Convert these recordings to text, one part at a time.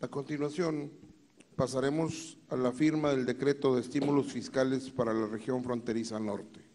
A continuación, pasaremos a la firma del decreto de estímulos fiscales para la región fronteriza norte.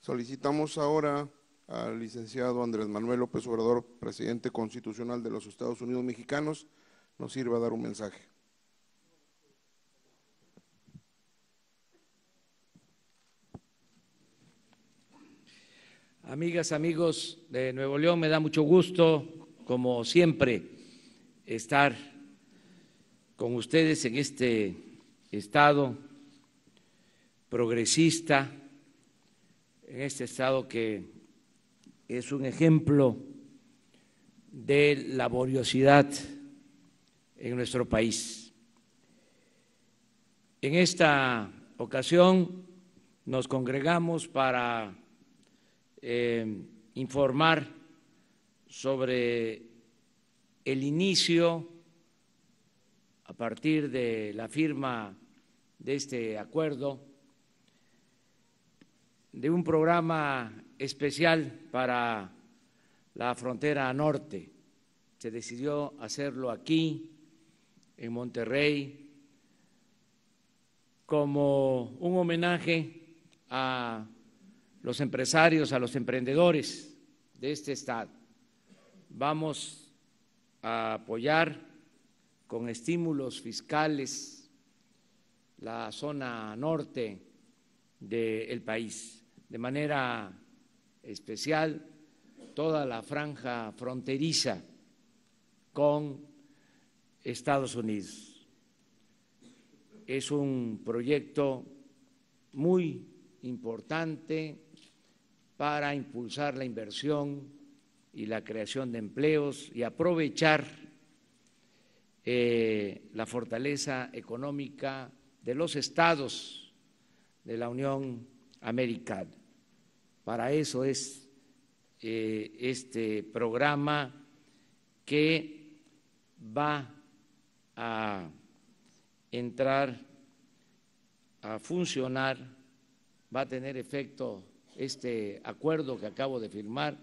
Solicitamos ahora al licenciado Andrés Manuel López Obrador, presidente constitucional de los Estados Unidos Mexicanos, nos sirva a dar un mensaje. Amigas, amigos de Nuevo León, me da mucho gusto, como siempre, estar con ustedes en este estado progresista, en este estado que es un ejemplo de laboriosidad en nuestro país. En esta ocasión nos congregamos para informar sobre el inicio, a partir de la firma de este acuerdo, de un programa especial para la frontera norte. Se decidió hacerlo aquí, en Monterrey, como un homenaje a los empresarios, a los emprendedores de este estado. Vamos a apoyar con estímulos fiscales la zona norte del país, de manera especial toda la franja fronteriza con Estados Unidos. Es un proyecto muy importante para impulsar la inversión y la creación de empleos y aprovechar la fortaleza económica de los estados de la Unión Americana. Para eso es este programa, que va a entrar a funcionar, va a tener efecto este acuerdo que acabo de firmar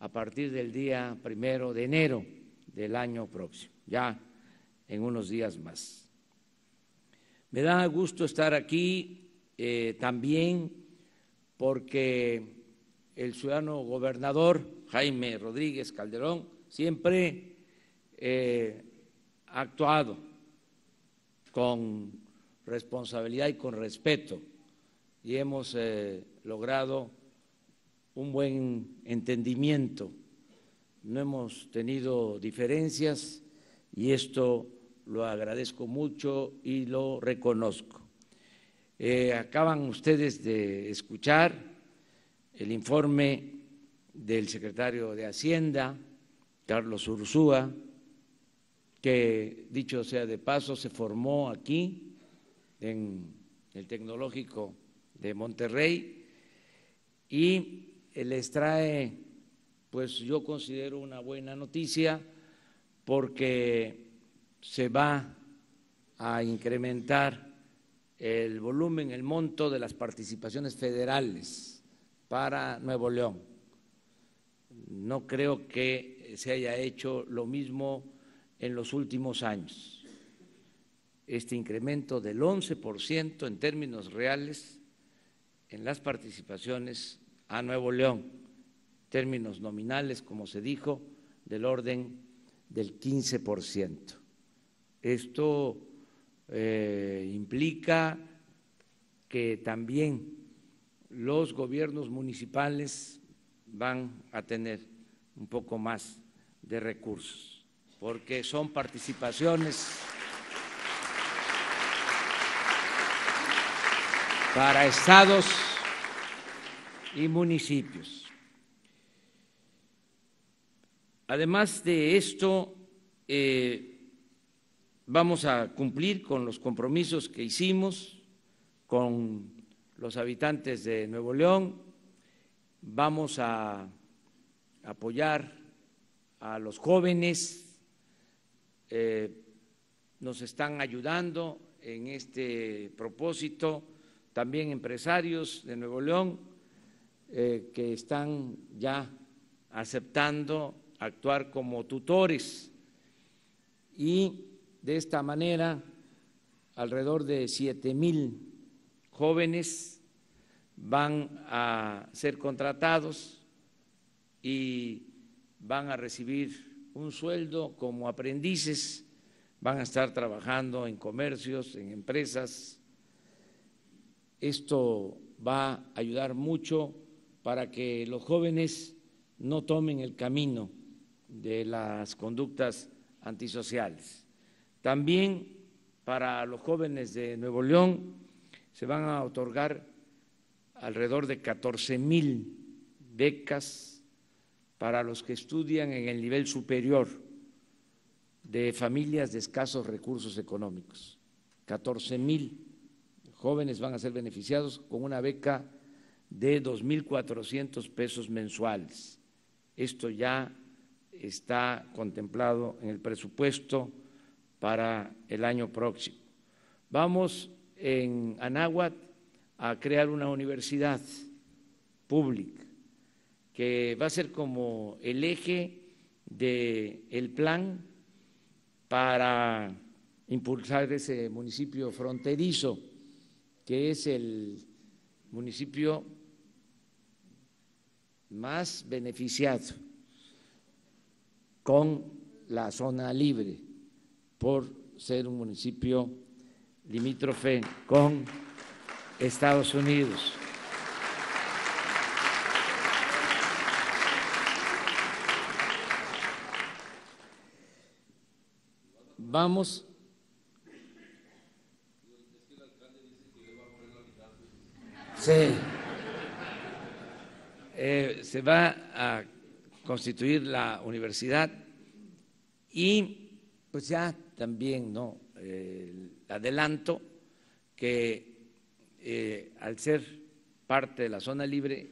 a partir del día 1 de enero del año próximo, ya en unos días más. Me da gusto estar aquí también porque el ciudadano gobernador Jaime Rodríguez Calderón siempre ha actuado con responsabilidad y con respeto, y hemos logrado un buen entendimiento. No hemos tenido diferencias y esto lo agradezco mucho y lo reconozco. Acaban ustedes de escuchar el informe del secretario de Hacienda, Carlos Urzúa, que, dicho sea de paso, se formó aquí en el Tecnológico de Monterrey, y les trae, pues yo considero, una buena noticia, porque se va a incrementar el volumen, el monto de las participaciones federales para Nuevo León. No creo que se haya hecho lo mismo en los últimos años. Este incremento del 11% en términos reales en las participaciones a Nuevo León, términos nominales, como se dijo, del orden del 15%. Esto implica que también los gobiernos municipales van a tener un poco más de recursos, porque son participaciones para estados y municipios. Además de esto, vamos a cumplir con los compromisos que hicimos con los habitantes de Nuevo León. Vamos a apoyar a los jóvenes, nos están ayudando en este propósito, también empresarios de Nuevo León que están ya aceptando actuar como tutores, y de esta manera alrededor de 7,000 jóvenes van a ser contratados y van a recibir un sueldo como aprendices, van a estar trabajando en comercios, en empresas. Esto va a ayudar mucho para que los jóvenes no tomen el camino de las conductas antisociales. También para los jóvenes de Nuevo León se van a otorgar alrededor de 14,000 becas para los que estudian en el nivel superior de familias de escasos recursos económicos. 14,000 jóvenes van a ser beneficiados con una beca de 2,400 pesos mensuales. Esto ya está contemplado en el presupuesto para el año próximo. Vamos en Anáhuac a crear una universidad pública que va a ser como el eje del plan para impulsar ese municipio fronterizo, que es el municipio más beneficiado con la zona libre por ser un municipio limítrofe con Estados Unidos. Vamos. Sí. Se va a constituir la universidad y pues ya también, ¿no? Adelanto que al ser parte de la zona libre,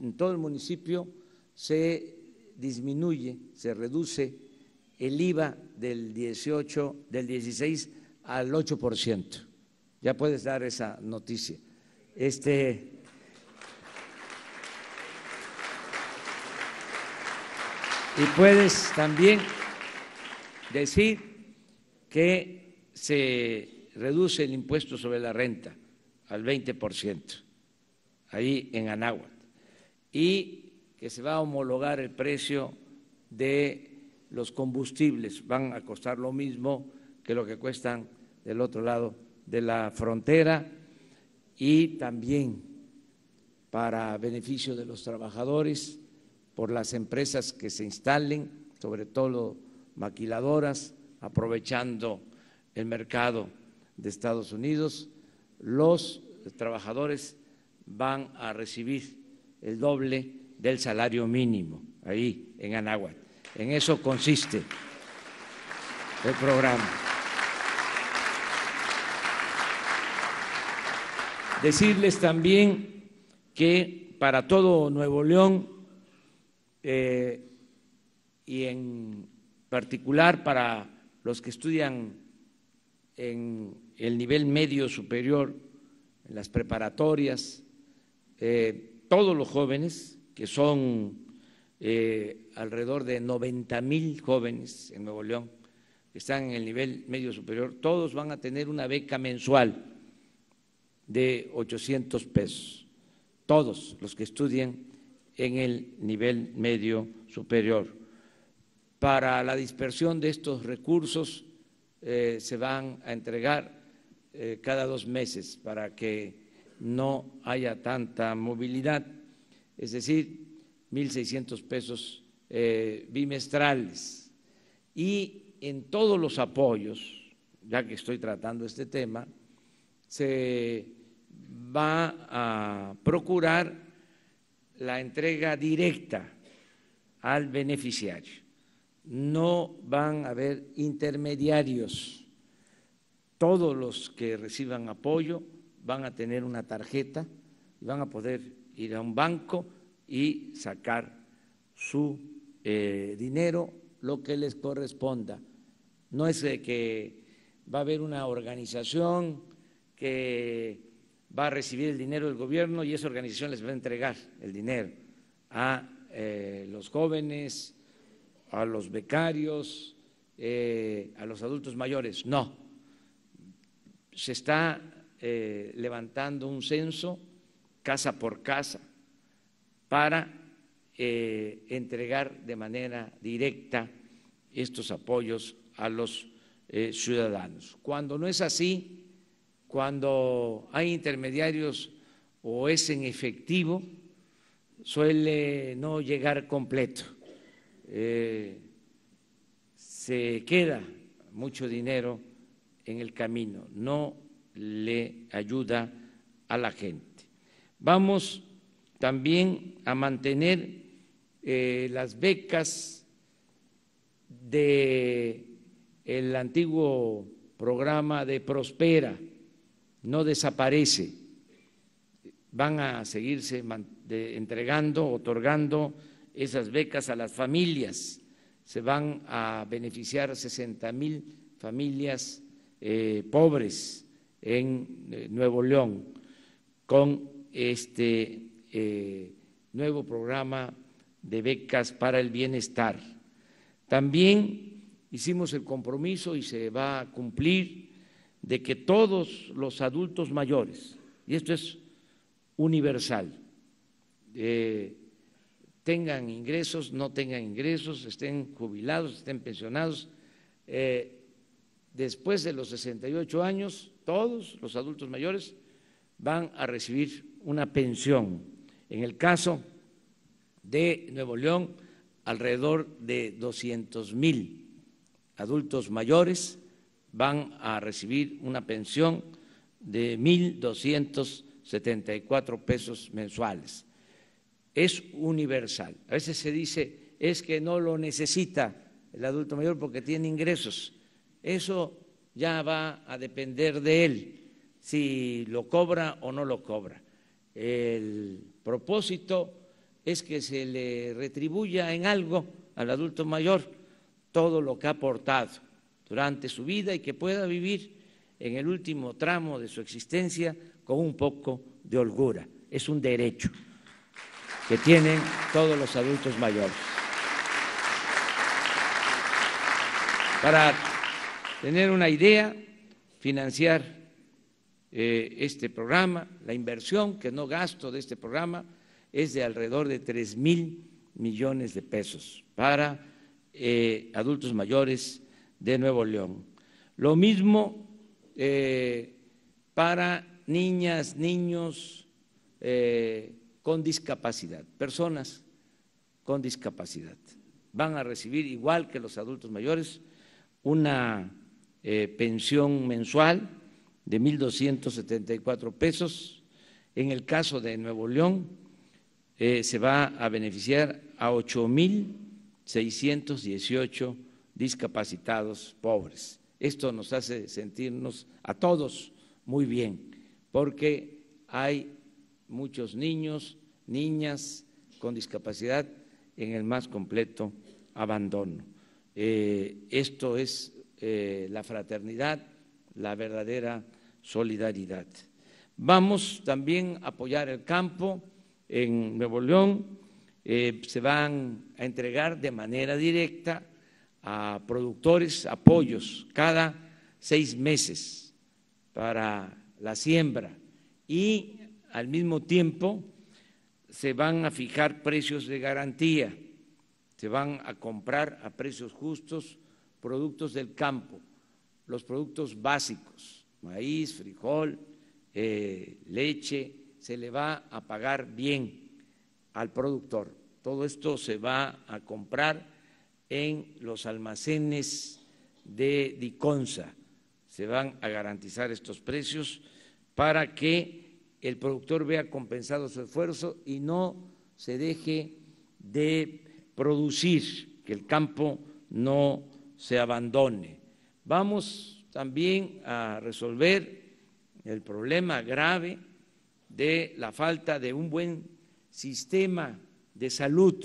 en todo el municipio se disminuye, se reduce el IVA del 16 al 8%. Ya puedes dar esa noticia. Y puedes también decir que se reduce el impuesto sobre la renta al 20%, ahí en Anáhuac, y que se va a homologar el precio de los combustibles, van a costar lo mismo que lo que cuestan del otro lado de la frontera, y también para beneficio de los trabajadores, por las empresas que se instalen, sobre todo maquiladoras, aprovechando el mercado de Estados Unidos, los trabajadores van a recibir el doble del salario mínimo ahí en Anáhuac. En eso consiste el programa. Decirles también que para todo Nuevo León y en particular para los que estudian en el nivel medio superior, en las preparatorias, todos los jóvenes, que son alrededor de 90,000 jóvenes en Nuevo León, que están en el nivel medio superior, todos van a tener una beca mensual de 800 pesos, todos los que estudian en el nivel medio superior. Para la dispersión de estos recursos se van a entregar cada 2 meses para que no haya tanta movilidad, es decir, 1,600 pesos bimestrales. Y en todos los apoyos, ya que estoy tratando este tema, se va a procurar la entrega directa al beneficiario. No van a haber intermediarios. Todos los que reciban apoyo van a tener una tarjeta y van a poder ir a un banco y sacar su dinero, lo que les corresponda. No es que va a haber una organización que va a recibir el dinero del gobierno y esa organización les va a entregar el dinero a los jóvenes, a los becarios, a los adultos mayores. No, se está levantando un censo casa por casa para entregar de manera directa estos apoyos a los ciudadanos. Cuando no es así, cuando hay intermediarios o es en efectivo, suele no llegar completo. Se queda mucho dinero en el camino, no le ayuda a la gente. Vamos también a mantener las becas del antiguo programa de Prospera, no desaparece, van a seguirse entregando, otorgando esas becas a las familias. Se van a beneficiar 60,000 familias pobres en Nuevo León con este nuevo programa de becas para el bienestar. También hicimos el compromiso y se va a cumplir de que todos los adultos mayores, y esto es universal, tengan ingresos, no tengan ingresos, estén jubilados, estén pensionados, después de los 68 años, todos los adultos mayores van a recibir una pensión. En el caso de Nuevo León, alrededor de 200,000 adultos mayores van a recibir una pensión de 1,274 pesos mensuales. Es universal. A veces se dice, es que no lo necesita el adulto mayor porque tiene ingresos. Eso ya va a depender de él, si lo cobra o no lo cobra. El propósito es que se le retribuya en algo al adulto mayor todo lo que ha aportado durante su vida y que pueda vivir en el último tramo de su existencia con un poco de holgura. Es un derecho que tienen todos los adultos mayores. Para tener una idea, financiar este programa, la inversión que no gasto de este programa es de alrededor de 3,000 millones de pesos para adultos mayores de Nuevo León. Lo mismo para niñas, niños, con discapacidad, personas con discapacidad van a recibir, igual que los adultos mayores, una pensión mensual de 1,274 pesos. En el caso de Nuevo León, se va a beneficiar a 8,618 discapacitados pobres. Esto nos hace sentirnos a todos muy bien, porque hay muchos niños, niñas con discapacidad en el más completo abandono. Esto es la fraternidad, la verdadera solidaridad. Vamos también a apoyar el campo en Nuevo León. Se van a entregar de manera directa a productores apoyos cada 6 meses para la siembra y al mismo tiempo se van a fijar precios de garantía, se van a comprar a precios justos productos del campo, los productos básicos, maíz, frijol, leche, se le va a pagar bien al productor. Todo esto se va a comprar en los almacenes de Diconsa. Se van a garantizar estos precios para que el productor vea compensado su esfuerzo y no se deje de producir, que el campo no se abandone. Vamos también a resolver el problema grave de la falta de un buen sistema de salud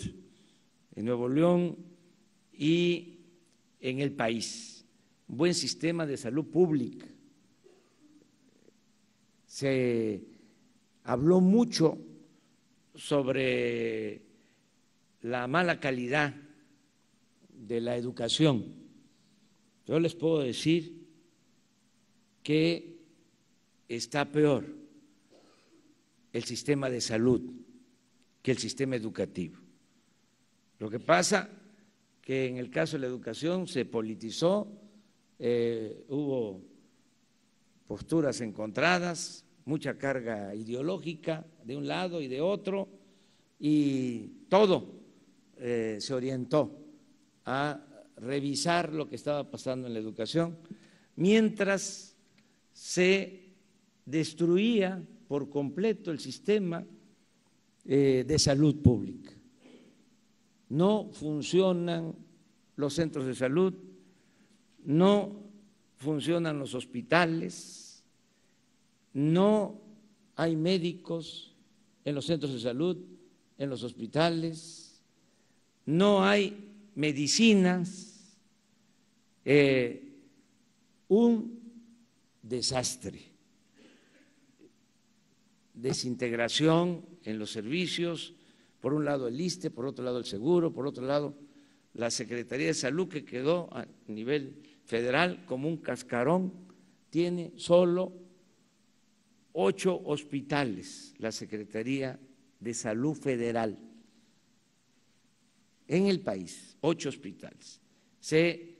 en Nuevo León y en el país, un buen sistema de salud pública. Se habló mucho sobre la mala calidad de la educación. Yo les puedo decir que está peor el sistema de salud que el sistema educativo. Lo que pasa que en el caso de la educación se politizó, hubo posturas encontradas, mucha carga ideológica de un lado y de otro, y todo se orientó a revisar lo que estaba pasando en la educación, mientras se destruía por completo el sistema de salud pública. No funcionan los centros de salud, no funcionan los hospitales, no hay médicos en los centros de salud, en los hospitales, no hay medicinas, un desastre, desintegración en los servicios, por un lado el ISSSTE, por otro lado el Seguro, por otro lado la Secretaría de Salud, que quedó a nivel federal como un cascarón, tiene solo 8 hospitales, la Secretaría de Salud Federal. En el país, 8 hospitales, se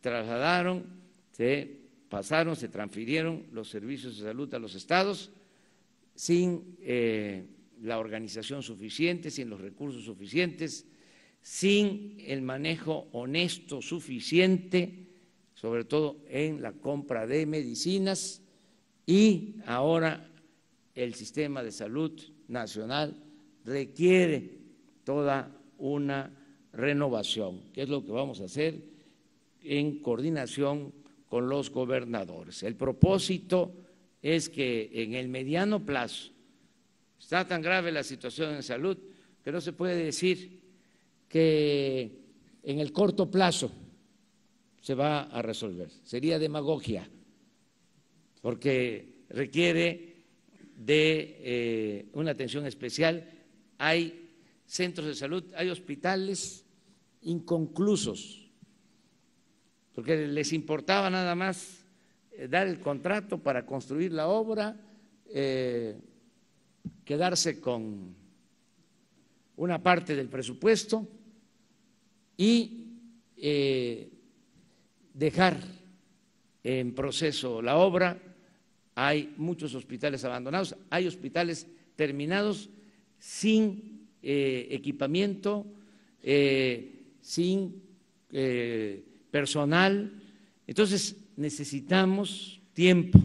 trasladaron, se transfirieron los servicios de salud a los estados sin la organización suficiente, sin los recursos suficientes, sin el manejo honesto suficiente, sobre todo en la compra de medicinas, y ahora el sistema de salud nacional requiere toda una renovación, que es lo que vamos a hacer en coordinación con los gobernadores. El propósito es que en el mediano plazo, está tan grave la situación en salud que no se puede decir que en el corto plazo se va a resolver, sería demagogia, porque requiere de una atención especial. Hay centros de salud, hay hospitales inconclusos, porque les importaba nada más dar el contrato para construir la obra, quedarse con una parte del presupuesto y dejar en proceso la obra. Hay muchos hospitales abandonados, hay hospitales terminados sin equipamiento, sin personal. Entonces necesitamos tiempo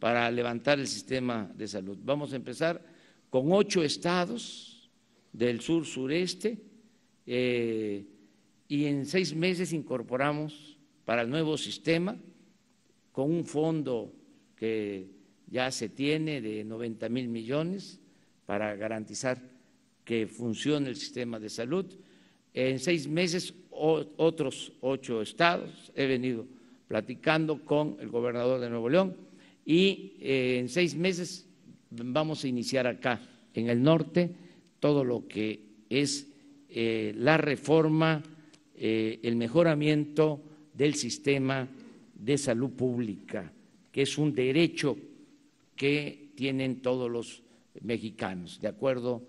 para levantar el sistema de salud. Vamos a empezar con 8 estados del sur-sureste y en 6 meses incorporamos para el nuevo sistema, con un fondo que ya se tiene de 90,000 millones para garantizar que funcione el sistema de salud. En 6 meses otros 8 estados, he venido platicando con el gobernador de Nuevo León, y en 6 meses vamos a iniciar acá en el norte todo lo que es la reforma, el mejoramiento del sistema de salud pública, que es un derecho que tienen todos los mexicanos, de acuerdo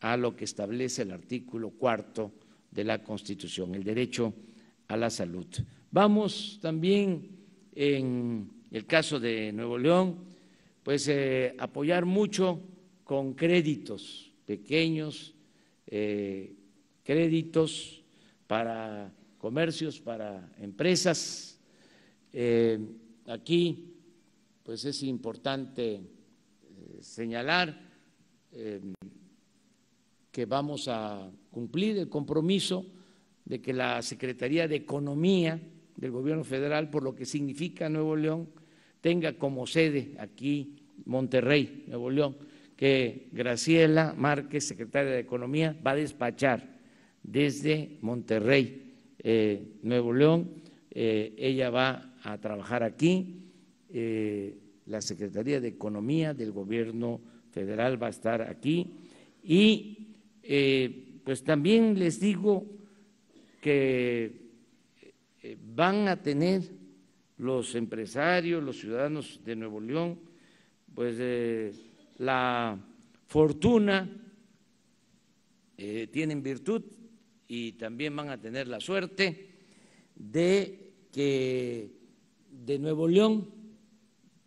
a lo que establece el artículo 4 de la Constitución, el derecho a la salud. Vamos también en el caso de Nuevo León, pues apoyar mucho con créditos pequeños, créditos para comercios, para empresas. Aquí pues es importante señalar que vamos a cumplir el compromiso de que la Secretaría de Economía del Gobierno Federal, por lo que significa Nuevo León, tenga como sede aquí Monterrey, Nuevo León, que Graciela Márquez, secretaria de Economía, va a despachar desde Monterrey, Nuevo León. Ella va a trabajar aquí, la Secretaría de Economía del Gobierno Federal va a estar aquí. Y pues también les digo que van a tener los empresarios, los ciudadanos de Nuevo León, pues la fortuna, tienen virtud y también van a tener la suerte de que de Nuevo León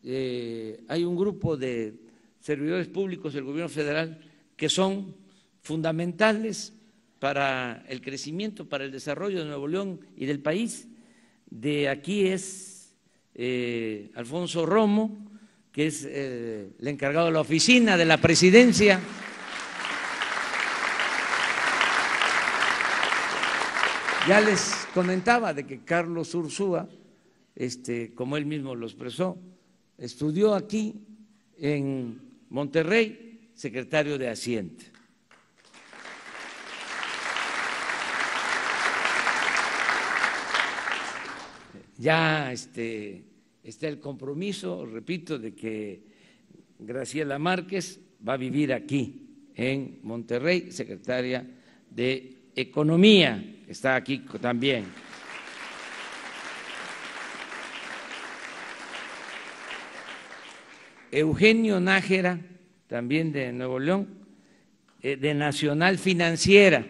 hay un grupo de servidores públicos del Gobierno Federal que son fundamentales para el crecimiento, para el desarrollo de Nuevo León y del país. De aquí es Alfonso Romo, que es el encargado de la oficina de la presidencia. Ya les comentaba de que Carlos Urzúa, como él mismo lo expresó, estudió aquí en Monterrey, secretario de Hacienda. Ya está el compromiso, repito, de que Graciela Márquez va a vivir aquí en Monterrey, secretaria de Economía, está aquí también. Eugenio Nájera, también de Nuevo León, de Nacional Financiera.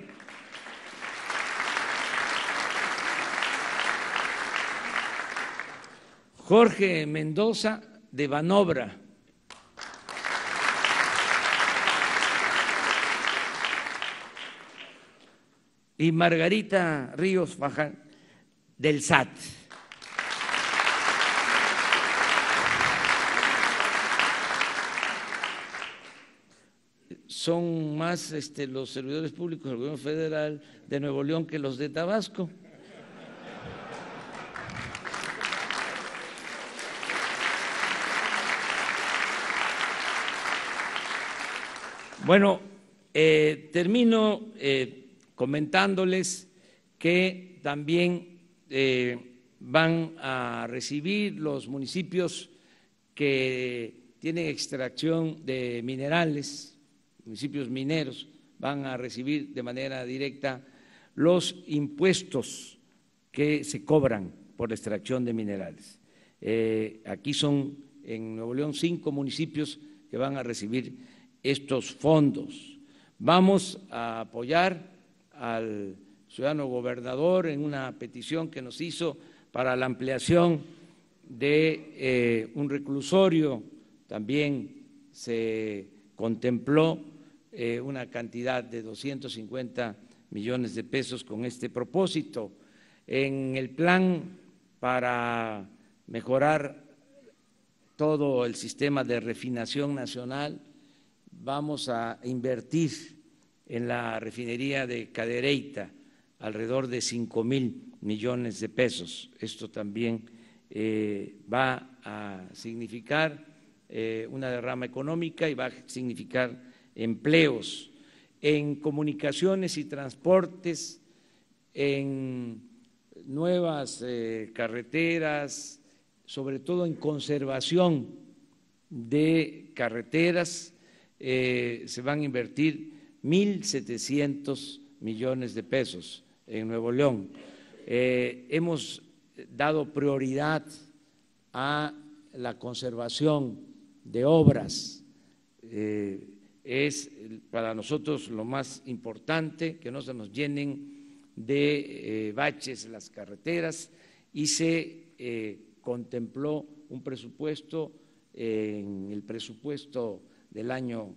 Jorge Mendoza, de Banobra. Y Margarita Ríos Faján, del SAT. Son más los servidores públicos del Gobierno Federal de Nuevo León que los de Tabasco. Bueno, termino comentándoles que también van a recibir los municipios que tienen extracción de minerales, municipios mineros, van a recibir de manera directa los impuestos que se cobran por la extracción de minerales. Aquí son en Nuevo León 5 municipios que van a recibir estos fondos. Vamos a apoyar al ciudadano gobernador en una petición que nos hizo para la ampliación de un reclusorio. También se contempló una cantidad de 250 millones de pesos con este propósito. En el plan para mejorar todo el sistema de refinación nacional, vamos a invertir en la refinería de Cadereyta alrededor de 5,000 millones de pesos. Esto también va a significar una derrama económica y va a significar empleos. En comunicaciones y transportes, en nuevas carreteras, sobre todo en conservación de carreteras, se van a invertir 1.700 millones de pesos en Nuevo León. Hemos dado prioridad a la conservación de obras. Es para nosotros lo más importante, que no se nos llenen de baches las carreteras y se contempló un presupuesto, en el presupuesto del año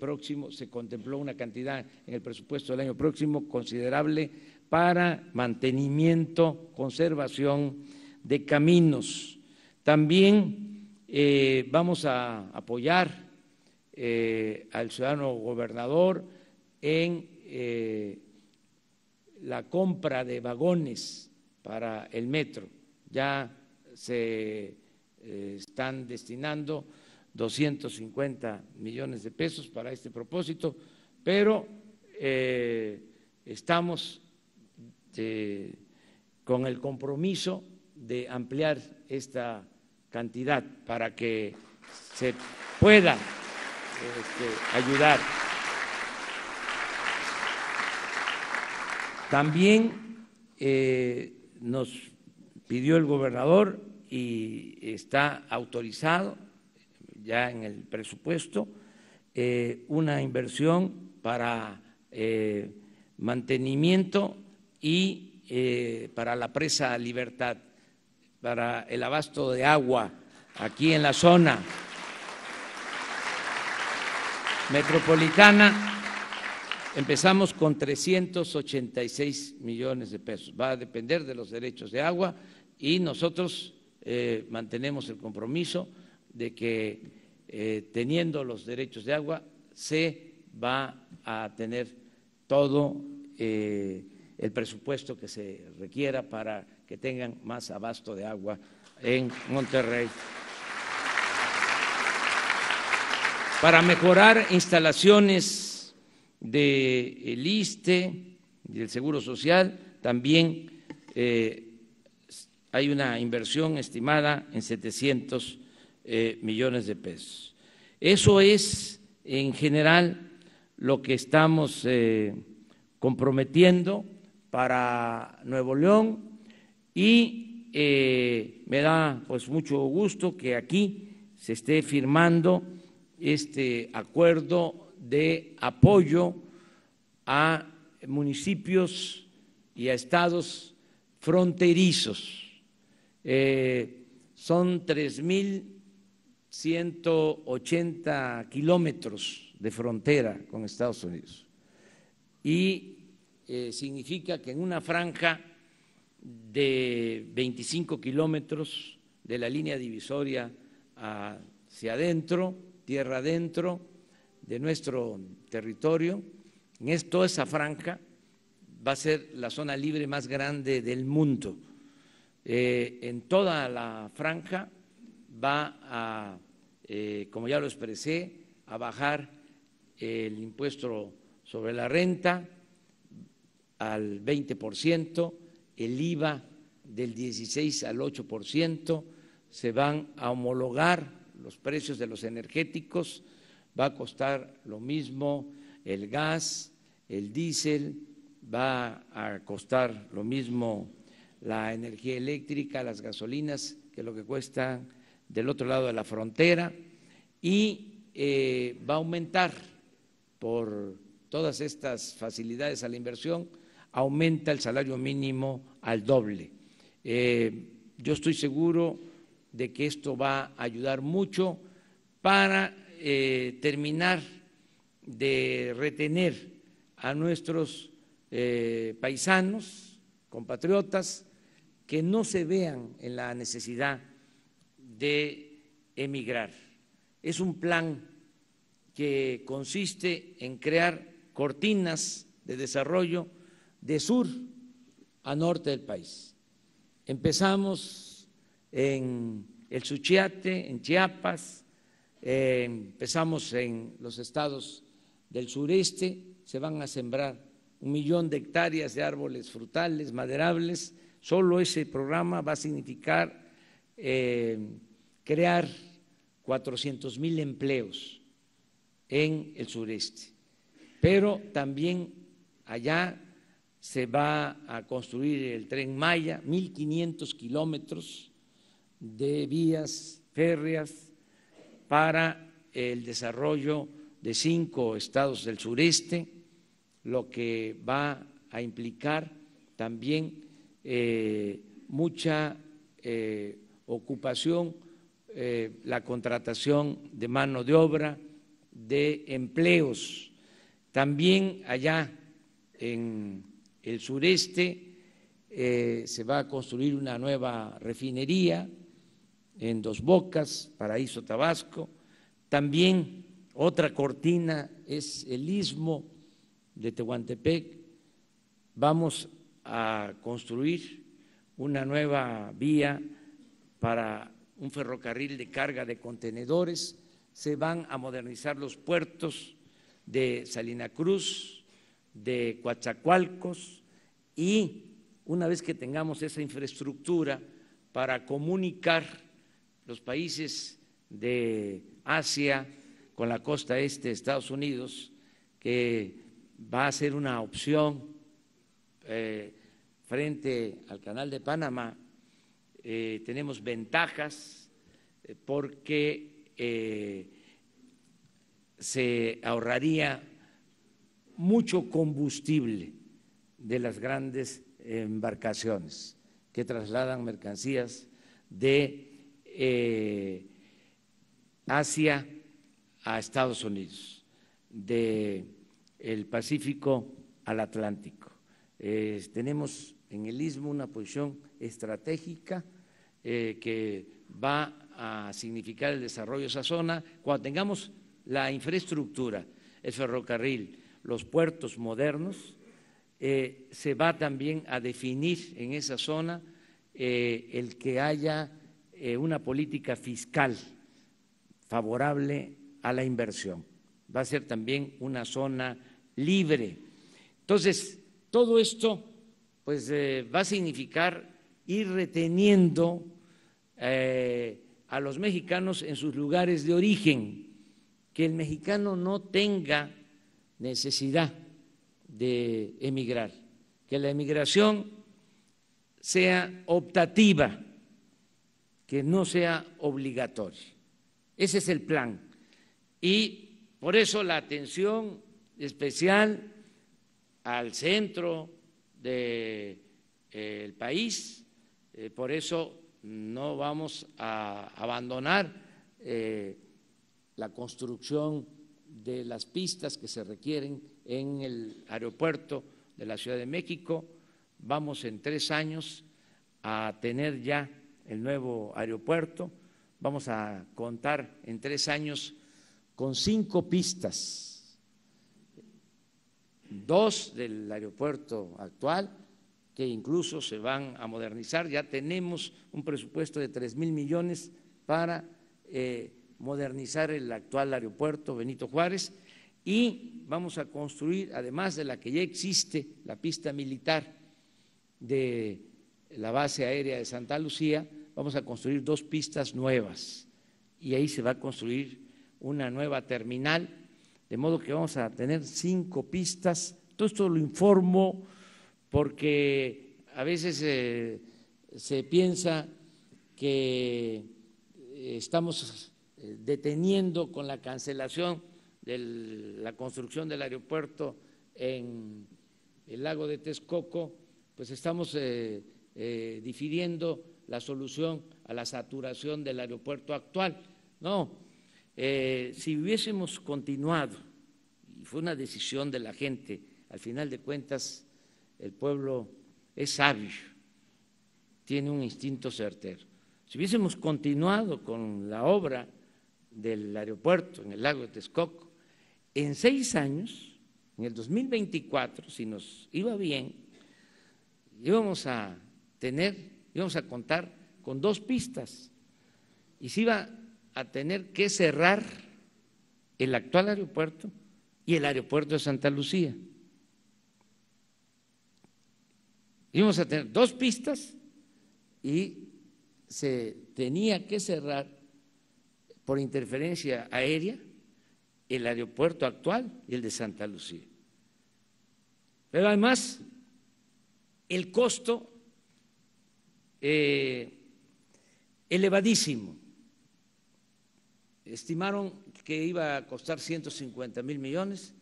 próximo se contempló una cantidad en el presupuesto del año próximo considerable para mantenimiento, conservación de caminos. También vamos a apoyar al ciudadano gobernador en la compra de vagones para el metro. Ya se están destinando 250 millones de pesos para este propósito, pero estamos con el compromiso de ampliar esta cantidad para que se pueda ayudar. También nos pidió el gobernador y está autorizado ya en el presupuesto una inversión para mantenimiento y para la presa Libertad, para el abasto de agua aquí en la zona metropolitana. Empezamos con 386 millones de pesos, va a depender de los derechos de agua, y nosotros mantenemos el compromiso de que teniendo los derechos de agua se va a tener todo el presupuesto que se requiera para que tengan más abasto de agua en Monterrey. Para mejorar instalaciones del ISSSTE y del Seguro Social, también hay una inversión estimada en 700 millones de pesos. Eso es, en general, lo que estamos comprometiendo para Nuevo León, y me da pues mucho gusto que aquí se esté firmando este acuerdo de apoyo a municipios y a estados fronterizos. Son 3,180 kilómetros de frontera con Estados Unidos y significa que en una franja de 25 kilómetros de la línea divisoria hacia adentro, tierra adentro de nuestro territorio, en toda esa franja va a ser la zona libre más grande del mundo. En toda la franja va a, como ya lo expresé, a bajar el impuesto sobre la renta al 20%, el IVA del 16 al 8%, se van a homologar los precios de los energéticos, va a costar lo mismo el gas, el diésel, va a costar lo mismo la energía eléctrica, las gasolinas, que es lo que cuestan del otro lado de la frontera, y va a aumentar por todas estas facilidades a la inversión, aumenta el salario mínimo al doble. Yo estoy seguro de que esto va a ayudar mucho para terminar de retener a nuestros paisanos, compatriotas, que no se vean en la necesidad de emigrar. Es un plan que consiste en crear cortinas de desarrollo de sur a norte del país. Empezamos en el Suchiate, en Chiapas, empezamos en los estados del sureste, se van a sembrar 1 millón de hectáreas de árboles frutales, maderables. Solo ese programa va a significar crear 400,000 empleos en el sureste, pero también allá se va a construir el Tren Maya, 1,500 kilómetros de vías férreas para el desarrollo de 5 estados del sureste, lo que va a implicar también mucha ocupación, la contratación de mano de obra, de empleos. También allá en el sureste se va a construir una nueva refinería en Dos Bocas, Paraíso Tabasco. También otra cortina es el Istmo de Tehuantepec. Vamos a construir una nueva vía para un ferrocarril de carga de contenedores. Se van a modernizar los puertos de Salina Cruz, de Coatzacoalcos, y una vez que tengamos esa infraestructura para comunicar los países de Asia con la costa este de Estados Unidos, que va a ser una opción frente al Canal de Panamá, tenemos ventajas porque se ahorraría mucho combustible de las grandes embarcaciones que trasladan mercancías de Asia a Estados Unidos, del Pacífico al Atlántico. Tenemos en el Istmo una posición estratégica que va a significar el desarrollo de esa zona. Cuando tengamos la infraestructura, el ferrocarril, los puertos modernos, se va también a definir en esa zona el que haya una política fiscal favorable a la inversión. Va a ser también una zona libre. Entonces, todo esto pues va a significar ir reteniendo a los mexicanos en sus lugares de origen, que el mexicano no tenga necesidad de emigrar, que la emigración sea optativa, que no sea obligatoria. Ese es el plan. Y por eso la atención especial al centro del país, por eso no vamos a abandonar la construcción de las pistas que se requieren en el aeropuerto de la Ciudad de México. Vamos en 3 años a tener ya el nuevo aeropuerto, vamos a contar en 3 años con 5 pistas. 2 del aeropuerto actual, que incluso se van a modernizar. Ya tenemos un presupuesto de 3,000 millones para modernizar el actual aeropuerto Benito Juárez, y vamos a construir, además de la que ya existe, la pista militar de la base aérea de Santa Lucía, vamos a construir 2 pistas nuevas, y ahí se va a construir una nueva terminal. De modo que vamos a tener 5 pistas. Todo esto lo informo porque a veces se piensa que estamos deteniendo con la cancelación de la construcción del aeropuerto en el lago de Texcoco, pues estamos difiriendo la solución a la saturación del aeropuerto actual. No. Si hubiésemos continuado, y fue una decisión de la gente, al final de cuentas el pueblo es sabio, tiene un instinto certero. Si hubiésemos continuado con la obra del aeropuerto en el lago de Texcoco, en 6 años, en el 2024, si nos iba bien, íbamos a contar con 2 pistas, y se iba a tener que cerrar el actual aeropuerto y el aeropuerto de Santa Lucía. Íbamos a tener 2 pistas y se tenía que cerrar por interferencia aérea el aeropuerto actual y el de Santa Lucía. Pero además el costo elevadísimo. Estimaron que iba a costar 150,000 millones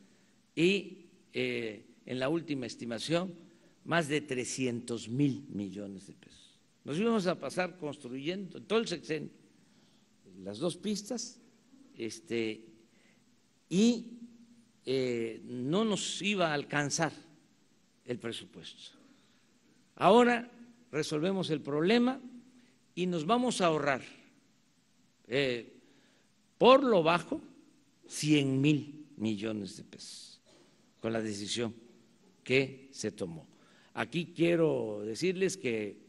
y en la última estimación más de 300,000 millones de pesos. Nos íbamos a pasar construyendo todo el sexenio las dos pistas, y no nos iba a alcanzar el presupuesto. Ahora resolvemos el problema y nos vamos a ahorrar por lo bajo 100,000 millones de pesos con la decisión que se tomó. Aquí quiero decirles que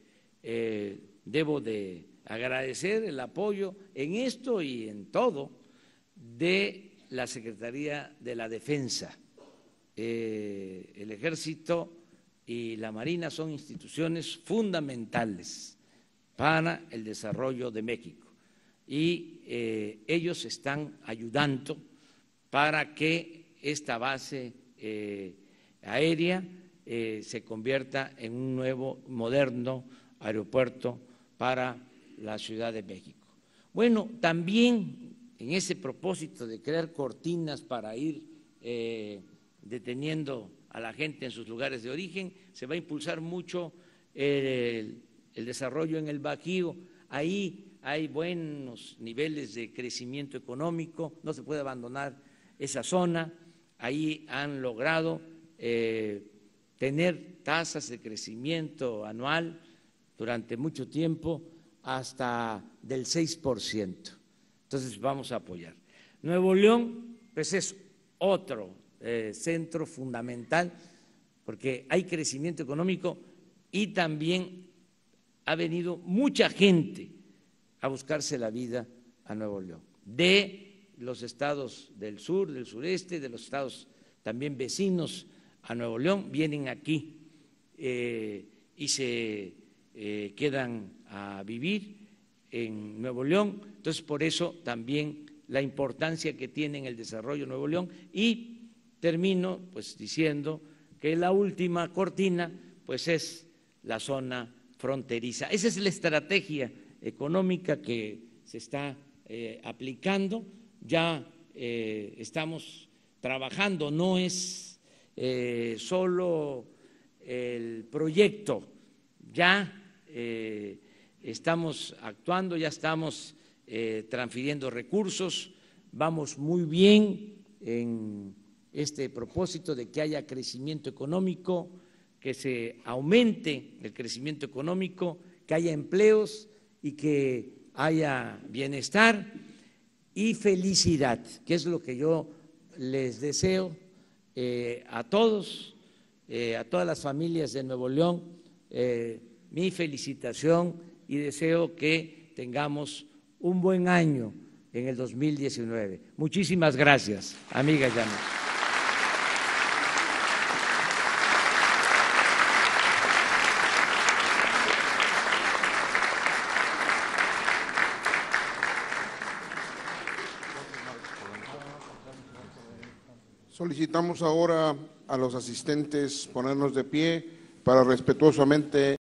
debo de agradecer el apoyo en esto y en todo de la Secretaría de la Defensa. El Ejército y la Marina son instituciones fundamentales para el desarrollo de México y ellos están ayudando para que esta base aérea se convierta en un nuevo, moderno aeropuerto para la Ciudad de México. Bueno, también en ese propósito de crear cortinas para ir deteniendo a la gente en sus lugares de origen, se va a impulsar mucho el desarrollo en el Bajío. Ahí hay buenos niveles de crecimiento económico, no se puede abandonar esa zona. Ahí han logrado tener tasas de crecimiento anual durante mucho tiempo hasta del 6%. Entonces vamos a apoyar. Nuevo León, pues es otro centro fundamental porque hay crecimiento económico y también ha venido mucha gente a buscarse la vida a Nuevo León, de los estados del sur, del sureste, de los estados también vecinos a Nuevo León, vienen aquí y se quedan a vivir en Nuevo León. Entonces, por eso también la importancia que tiene en el desarrollo de Nuevo León. Y termino pues diciendo que la última cortina pues es la zona fronteriza. Esa es la estrategia económica que se está aplicando. Ya estamos trabajando, no es solo el proyecto, ya estamos actuando, ya estamos transfiriendo recursos, vamos muy bien en este propósito de que haya crecimiento económico, que se aumente el crecimiento económico, que haya empleos y que haya bienestar y felicidad, que es lo que yo les deseo a todos, a todas las familias de Nuevo León, mi felicitación y deseo que tengamos un buen año en el 2019. Muchísimas gracias, amigas y amigos. Solicitamos ahora a los asistentes ponernos de pie para respetuosamente